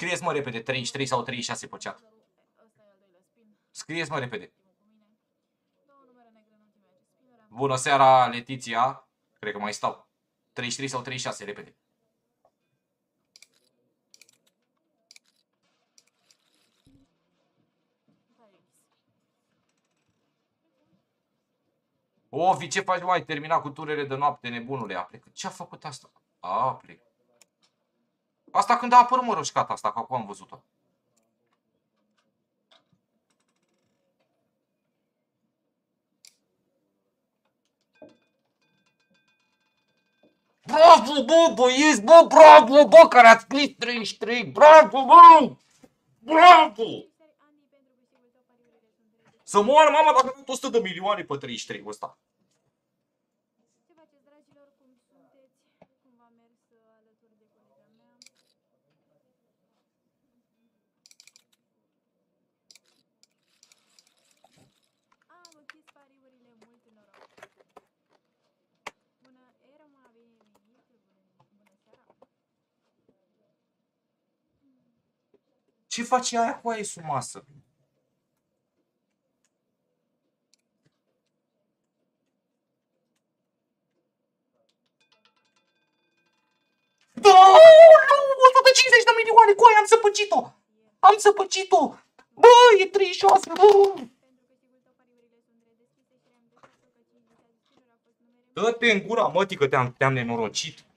Scrieți, mă, repede, 33 sau 36 pe chat. Scrieți, mă, repede. Bună seara, Letiția. Cred că mai stau. 33 sau 36, repede. Ovi, ce faci? Mai termina cu turele de noapte, nebunule. A plecat. Ce-a făcut asta? A plecat. Asta când a apărut, mă, roșcata asta, că acum am văzut-o. Bravo, bă, băieți, bă, bravo, bă, care ați scris 33, bravo, bă, bravo! Să moară mama dacă nu 100 de milioane pe 33 ăsta. Ce face aia cu aia sumasă? Da, nu! 150 de milioane cu aia, am săpăcit-o! Am săpăcit-o! Bă, e 36, bă! Dă-te în gura, mătică, te-am nenorocit!